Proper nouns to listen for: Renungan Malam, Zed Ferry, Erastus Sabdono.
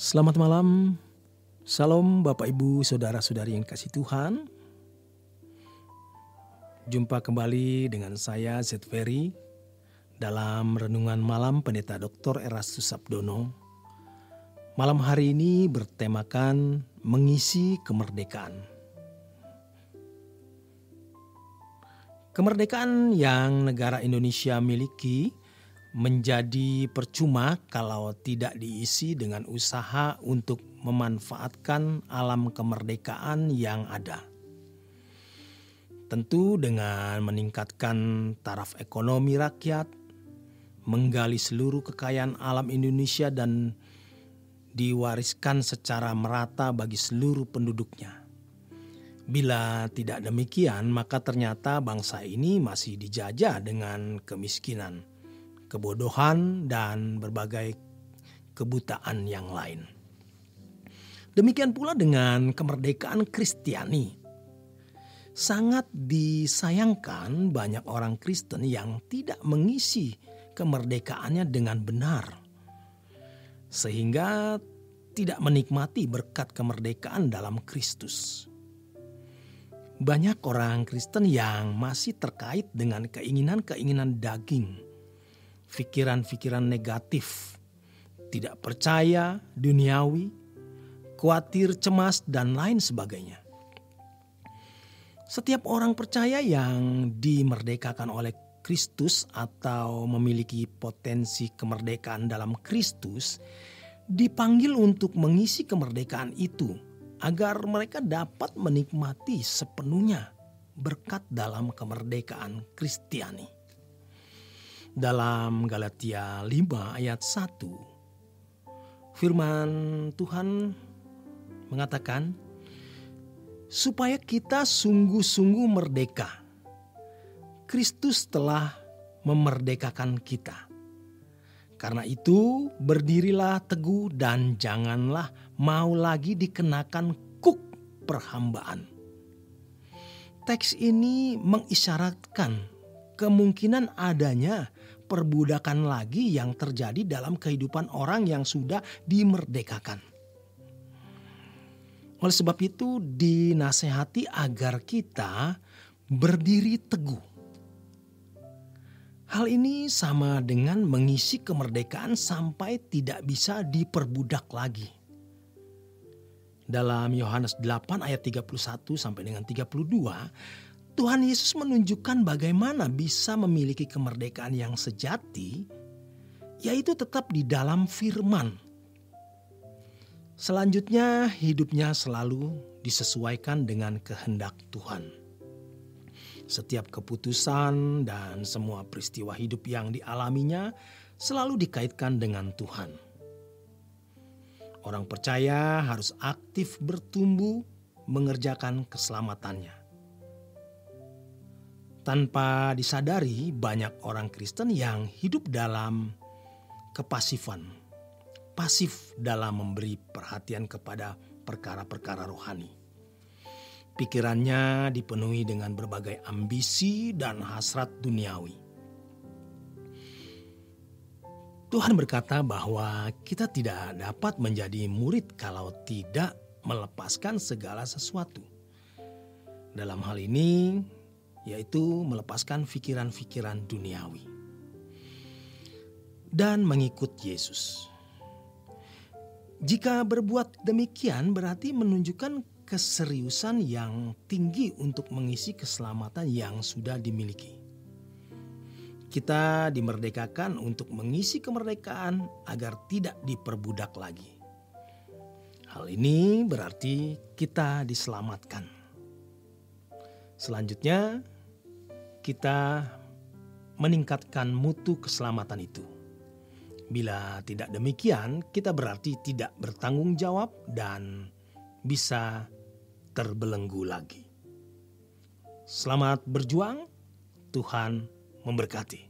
Selamat malam, salam Bapak Ibu Saudara-saudari yang kasih Tuhan. Jumpa kembali dengan saya Zed Ferry dalam Renungan Malam Pendeta Dr. Erastus Sabdono. Malam hari ini bertemakan mengisi kemerdekaan. Kemerdekaan yang negara Indonesia miliki menjadi percuma kalau tidak diisi dengan usaha untuk memanfaatkan alam kemerdekaan yang ada. Tentu dengan meningkatkan taraf ekonomi rakyat, menggali seluruh kekayaan alam Indonesia dan diwariskan secara merata bagi seluruh penduduknya. Bila tidak demikian, maka ternyata bangsa ini masih dijajah dengan kemiskinan, kebodohan, dan berbagai kebutaan yang lain. Demikian pula dengan kemerdekaan Kristiani. Sangat disayangkan banyak orang Kristen yang tidak mengisi kemerdekaannya dengan benar, sehingga tidak menikmati berkat kemerdekaan dalam Kristus. Banyak orang Kristen yang masih terkait dengan keinginan-keinginan daging, pikiran-pikiran negatif, tidak percaya, duniawi, khawatir, cemas, dan lain sebagainya. Setiap orang percaya yang dimerdekakan oleh Kristus atau memiliki potensi kemerdekaan dalam Kristus dipanggil untuk mengisi kemerdekaan itu agar mereka dapat menikmati sepenuhnya berkat dalam kemerdekaan Kristiani. Dalam Galatia 5 ayat 1, firman Tuhan mengatakan, supaya kita sungguh-sungguh merdeka. Kristus telah memerdekakan kita. Karena itu berdirilah teguh dan janganlah mau lagi dikenakan kuk perhambaan. Teks ini mengisyaratkan kemungkinan adanya perbudakan lagi yang terjadi dalam kehidupan orang yang sudah dimerdekakan. Oleh sebab itu dinasehati agar kita berdiri teguh. Hal ini sama dengan mengisi kemerdekaan sampai tidak bisa diperbudak lagi. Dalam Yohanes 8 ayat 31 sampai dengan 32, Tuhan Yesus menunjukkan bagaimana bisa memiliki kemerdekaan yang sejati, yaitu tetap di dalam firman. Selanjutnya hidupnya selalu disesuaikan dengan kehendak Tuhan. Setiap keputusan dan semua peristiwa hidup yang dialaminya selalu dikaitkan dengan Tuhan. Orang percaya harus aktif bertumbuh mengerjakan keselamatannya. Tanpa disadari banyak orang Kristen yang hidup dalam kepasifan, pasif dalam memberi perhatian kepada perkara-perkara rohani. Pikirannya dipenuhi dengan berbagai ambisi dan hasrat duniawi. Tuhan berkata bahwa kita tidak dapat menjadi murid kalau tidak melepaskan segala sesuatu. Dalam hal ini, yaitu melepaskan pikiran-pikiran duniawi dan mengikut Yesus. Jika berbuat demikian berarti menunjukkan keseriusan yang tinggi untuk mengisi keselamatan yang sudah dimiliki. Kita dimerdekakan untuk mengisi kemerdekaan agar tidak diperbudak lagi. Hal ini berarti kita diselamatkan. Selanjutnya, kita meningkatkan mutu keselamatan itu. Bila tidak demikian, kita berarti tidak bertanggung jawab dan bisa terbelenggu lagi. Selamat berjuang, Tuhan memberkati.